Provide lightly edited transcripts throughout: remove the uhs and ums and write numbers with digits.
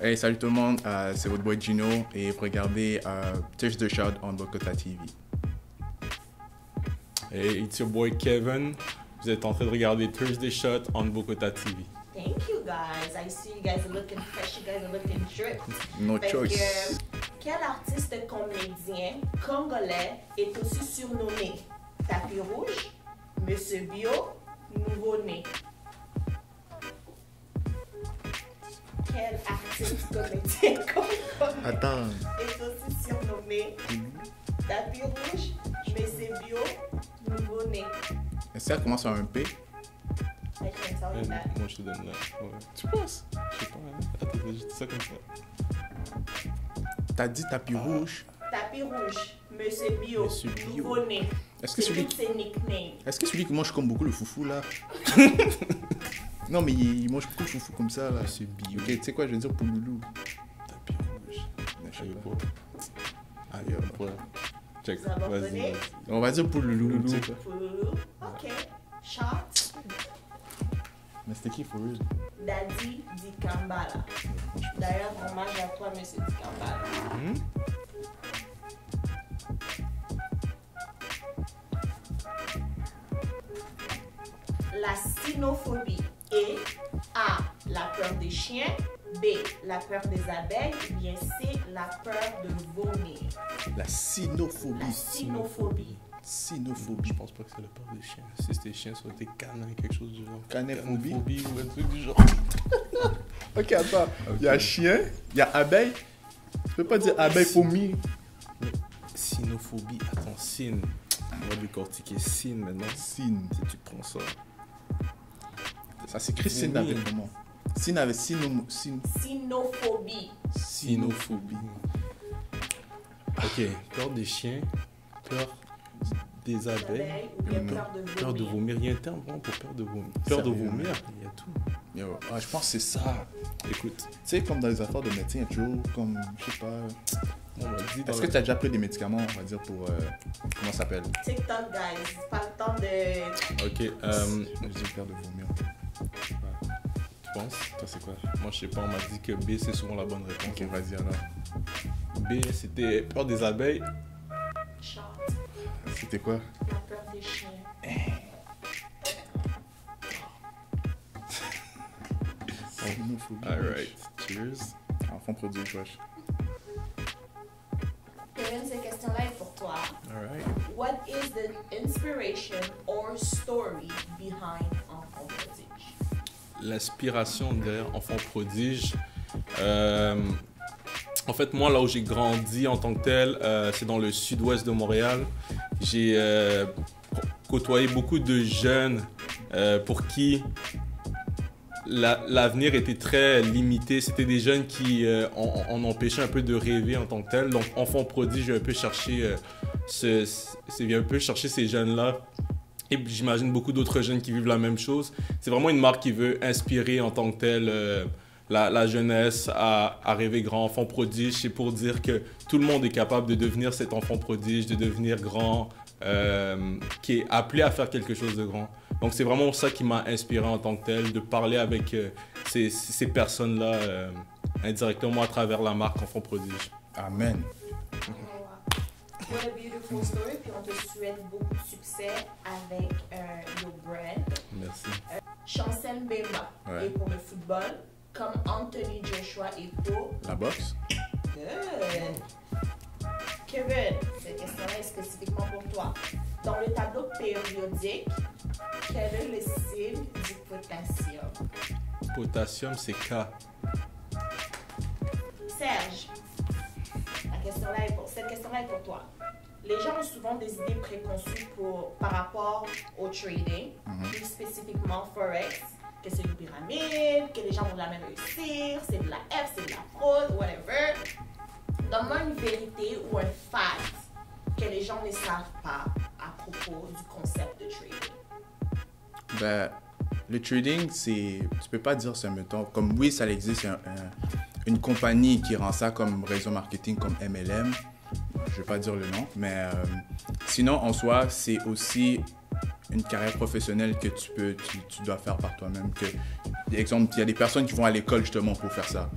Hey, salut tout le monde, c'est votre boy Gino et regardez Touch the Shot en Bokota TV. Hey, it's your boy Kevin. Vous êtes en train de regarder Touch the Shot on Bokota TV. Thank you guys. I see you guys looking fresh, you guys are looking drip. No fait choice. Quel artiste comédien congolais est aussi surnommé Tapis Rouge, Monsieur Bio, Nouveau-Né? Quel artiste comédien congolais est aussi surnommé Tapis Rouge, Monsieur Bio, Nouveau-Né? Ça commence par un P. Moi je te donne là. Ouais. Tu penses? Je sais pas. Attends, je dis ça comme ça. T'as dit Tapis Rouge. Tapis Rouge, Monsieur Bio, Nouveau-Né. Est-ce que celui qui... Est-ce que celui qui mange comme beaucoup le foufou là? Non mais il mange beaucoup le foufou comme ça là. Monsieur Bio. Okay, tu sais quoi, je vais dire Pouloulou. Tapis Rouge. Je sais pas. Allez, voilà. Check. Vas-y. On va dire Pouloulou. Pouloulou. Ok. Shot. Mais c'était qui, for real? Daddy Dikambala. D'ailleurs, hommage à toi, Monsieur Dikambala. La sinophobie est A. La peur des chiens. B. La peur des abeilles. Ou bien C. La peur de vomir. La sinophobie. La sinophobie. Sinophobie. Je pense pas que c'est la peur des chiens. Si c'était chien, ça aurait été canin, quelque chose du genre. Canophobie ou un truc du genre. Ok, attends. Okay. Il y a chien, il y a abeille. Tu peux pas dire abeille vomi. Sinophobie, attends, sine. On va décortiquer sine maintenant. Sine, si tu prends ça. Ça s'écrit sine avec comment? Sine avec sinophobie. Sinophobie. Sinophobie. Ok, peur des chiens, peur des abeilles, peur de vomir. Il y a un terme vraiment pour peur de vomir. Peur de vomir, il y a tout. Yo, je pense que c'est ça. Écoute, tu sais, comme dans les affaires de médecins, toujours, comme, je sais pas. Est-ce que tu as déjà pris des médicaments, on va dire, pour. Comment ça s'appelle? TikTok, guys. Pas le temps de. Ok, je dis peur de vomir. Ouais. Tu penses? Toi, c'est quoi? Moi, je sais pas, on m'a dit que B, c'est souvent la bonne réponse. Ok, vas-y alors. B, c'était peur des abeilles. C'était quoi? La peur des chiens. Alright, cheers. Enfant Prodige, wesh. Kevin, cette question-là est pour toi. Alright. What is the inspiration or story behind Enfant Prodige? L'inspiration derrière Enfant Prodige. En fait, moi, là où j'ai grandi en tant que tel, c'est dans le sud-ouest de Montréal. J'ai côtoyé beaucoup de jeunes pour qui l'avenir était très limité. C'était des jeunes qui en empêchaient un peu de rêver en tant que tel. Donc, Enfant Prodige, j'ai un peu cherché ces jeunes-là. Et j'imagine beaucoup d'autres jeunes qui vivent la même chose. C'est vraiment une marque qui veut inspirer en tant que tel la jeunesse à rêver grand. Enfant Prodige, c'est pour dire que tout le monde est capable de devenir cet enfant prodige, de devenir grand, qui est appelé à faire quelque chose de grand. Donc c'est vraiment ça qui m'a inspiré en tant que tel, de parler avec ces personnes-là indirectement à travers la marque Enfant Prodige. Amen. What a beautiful story, puis on te souhaite beaucoup de succès avec your brand. Merci. Chancel Mbemba est pour le football, comme Anthony Joshua est pour... La boxe. Good. Kevin, cette question-là est spécifiquement pour toi. Dans le tableau périodique, quel est le signe du potassium? Potassium, c'est K. Serge, cette question-là est pour toi. Les gens ont souvent des idées préconçues par rapport au trading, plus spécifiquement Forex, que c'est une pyramide, que les gens vont jamais réussir, c'est de la F, c'est de la fraude, whatever. Donne-moi une vérité ou un fact que les gens ne savent pas à propos du concept de trading. Ben, le trading, c'est... Tu peux pas dire ça, mettons. Comme oui, ça existe, une compagnie qui rend ça comme réseau marketing, comme MLM. Je vais pas dire le nom, mais sinon, en soi, c'est aussi une carrière professionnelle que tu dois faire par toi-même. Exemple, il y a des personnes qui vont à l'école justement pour faire ça,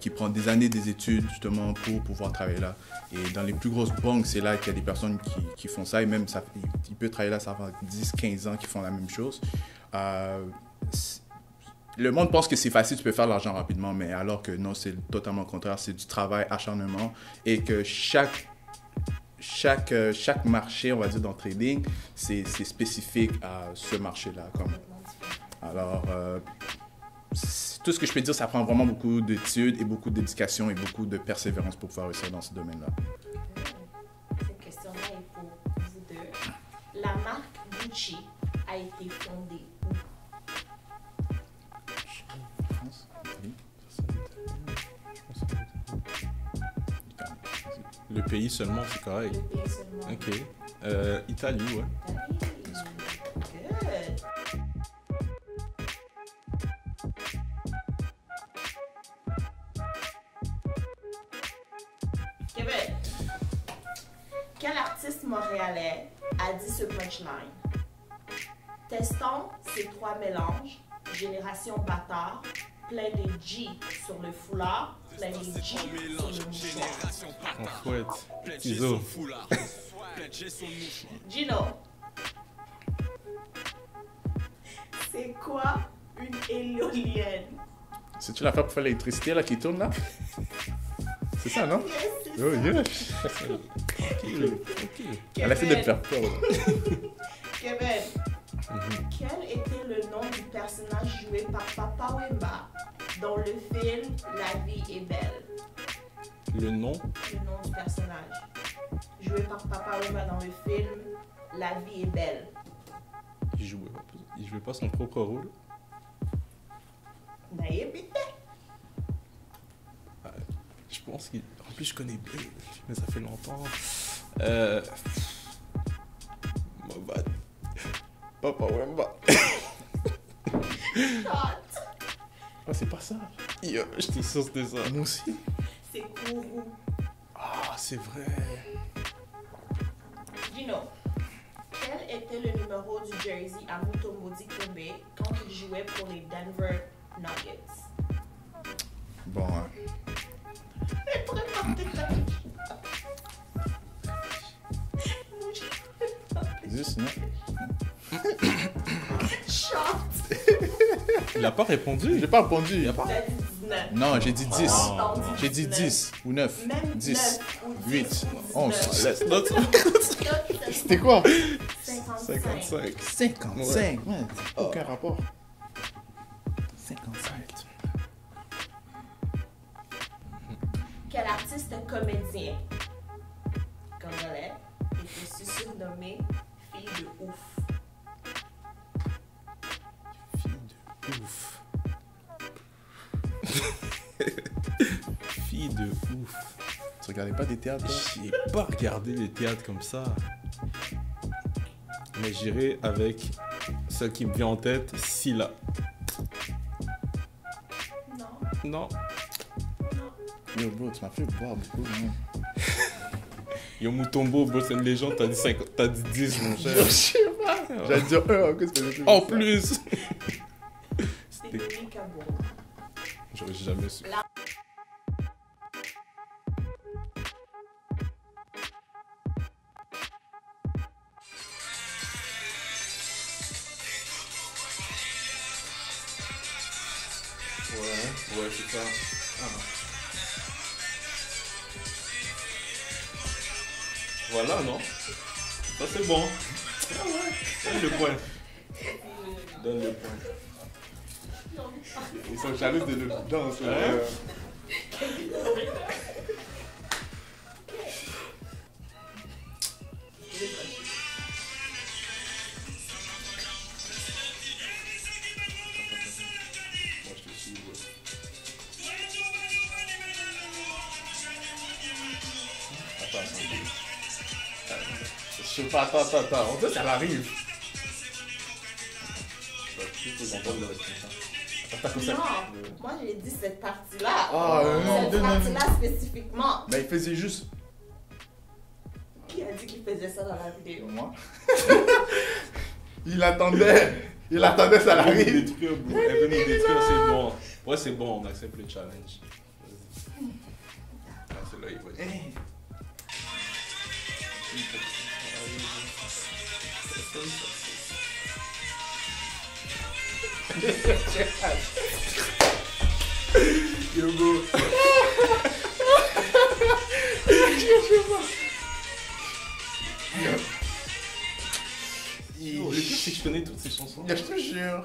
qui prennent des années des études justement pour pouvoir travailler là. Et dans les plus grosses banques, c'est là qu'il y a des personnes qui font ça. Et même, ça, il peut travailler là, ça fait 10, 15 ans qu'ils font la même chose. Le monde pense que c'est facile, tu peux faire de l'argent rapidement, mais alors que non, c'est totalement le contraire. C'est du travail, acharnement, et que chaque marché, on va dire, dans le trading, c'est spécifique à ce marché-là. Alors, tout ce que je peux dire, ça prend vraiment beaucoup d'études et beaucoup d'éducation et beaucoup de persévérance pour pouvoir réussir dans ce domaine-là. Cette question-là est pour vous deux. La marque Gucci a été fondée où? Le pays seulement, c'est correct. Le pays seulement. OK. Italie, ouais. Good. Québec. Quel artiste montréalais a dit ce punchline? Testons ces trois mélanges. Génération bâtard, plein de G sur le foulard. La G, génération bâtard. Iso. Gino. C'est quoi une éolienne? C'est-tu l'affaire pour faire l'électricité là qui tourne là? C'est ça, non? Yes, oh, yeah. Okay. Elle a fait de me faire peur. Kevin, quel était le nom du personnage joué par Papa Wemba dans le film La vie est belle? Le nom? Le nom du personnage joué par Papa Wemba dans le film La vie est belle. Il jouait pas son propre rôle? Je pense qu'il... En plus, je connais bien, mais ça fait longtemps. Bah, Papa Wemba. Oh, c'est pas ça. J'étais sûr que c'était ça. Moi aussi. C'est Kourou. Ah, c'est vrai. Gino, quel était le numéro du jersey à Mutombo Dikembe quand il jouait pour les Denver Nuggets? Bon. Juste, non? Il a pas répondu. J'ai pas répondu. Il a pas... Non, j'ai dit 10. Oh. J'ai dit 10 ou 9. Même 10. 9, 8. 11. C'était quoi? 55. 55. Ouais. Oh. Aucun rapport. 55. Quel artiste comédien congolais était surnommé Fille de ouf? Ouf. Fille de ouf. Tu regardais pas des théâtres? J'ai pas regardé des théâtres comme ça. Mais j'irai avec celle qui me vient en tête, Scylla. Non. Non. Non. Yo bro, tu m'as fait boire beaucoup. Yo Mutombo, bro, c'est une légende, t'as dit 50, t'as dit 10, mon cher. Je sais pas. J'allais dire 1 en plus. En plus. J'aurais jamais su. Ouais, c'est ça. Ah. Voilà, non? Ça c'est bon. Ah ouais. Donne le point. Donne le point. Ils sont jaloux de le danse. Attends. On dirait que ça arrive. Non, moi j'ai dit cette partie-là. Ah, cette partie-là spécifiquement. Ben il faisait juste. Qui a dit qu'il faisait ça dans la vidéo? Moi. Il attendait ça l'arrivée. Elle veut nous détruire, c'est bon. Ouais, c'est bon, on accepte le challenge. Ah, c'est là, il voit. Yo go. Le pire, c'est que je connais toutes ces chansons. Je te jure.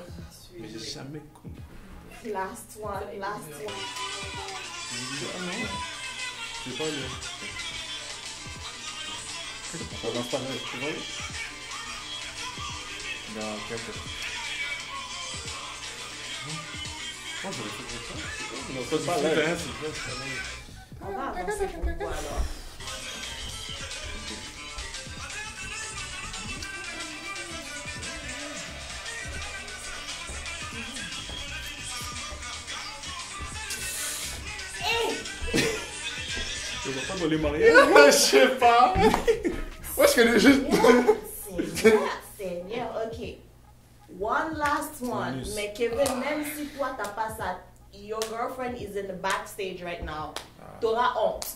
Mais j'ai jamais compris. Last one. Ah non. C'est pas le. Ça danse pas là, tu vois. Non, ok. Pas là. On va avancer pour toi alors. Je vois pas dans les mariages. Je sais pas. Moi, je connais juste. Seigneur, ok. One last one. Mais Kevin, même si toi, t'as pas ça, your girlfriend is in the backstage right now. T'auras honte.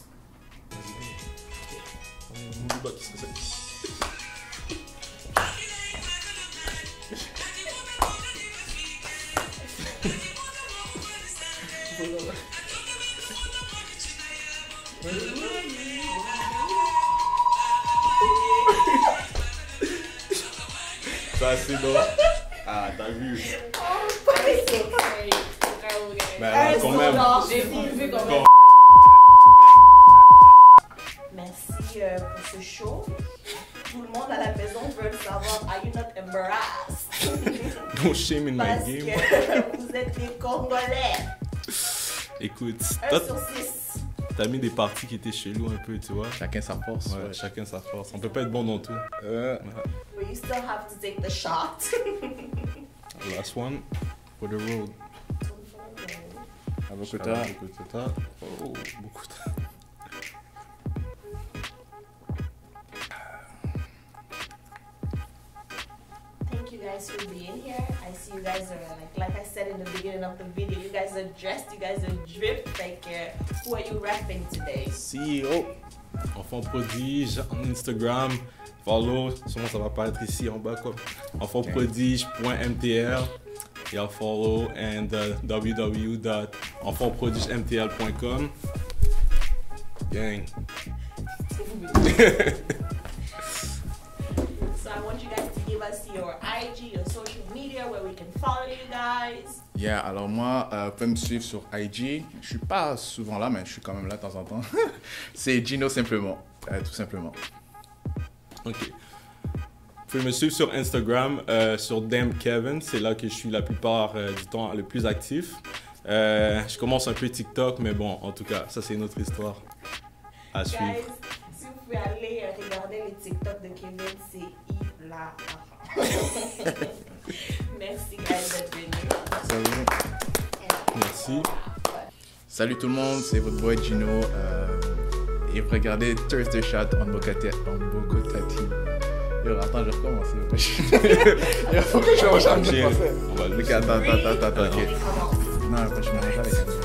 Ça c'est bon. Ah, t'as vu. Oh, c'est vrai. Mais là, quand même. J'ai vu quand même. Merci pour ce show. Tout le monde à la maison veut le savoir. Are you not embarrassed? No shame in my game. Parce que vous êtes des Congolais. Écoute. 1/6. T'as mis des parties qui étaient chelou un peu, tu vois. Chacun sa force. Ouais, ouais. Chacun sa force. On peut pas être bon dans tout. But you still have to take the shot. Last one for the road. Avocata. Oh, beaucoup tard. Guys for being here. I see you guys are like I said in the beginning of the video, you guys are dressed, you guys are dripped, like who are you rapping today? CEO Enfant Prodige en Instagram, follow, sûrement ça va apparaître ici en bas comme enfantprodige.mtl. Y'all follow and www.enfantprodigemtl.com. Gang. So I want you guys to give us your IG, your social media, where we can follow you guys. Yeah, alors moi, vous pouvez me suivre sur IG. Je suis pas souvent là, mais je suis quand même là de temps en temps. C'est Gino simplement, tout simplement. Ok. Vous pouvez me suivre sur Instagram, sur Damn Kevin. C'est là que je suis la plupart du temps le plus actif. Je commence un peu TikTok, mais bon, en tout cas, ça c'est une autre histoire à suivre. Guys, si vous pouvez aller regarder les TikTok de Kevin, c'est hilarant. Merci guys d'être venus. Merci. Salut tout le monde, c'est votre boy Gino. Et regardez Touch the Shot en Bogotati. Yo, attends, je recommence. Il faut que je rechange. On va le faire. Attends. Non, après je m'arrête avec ça.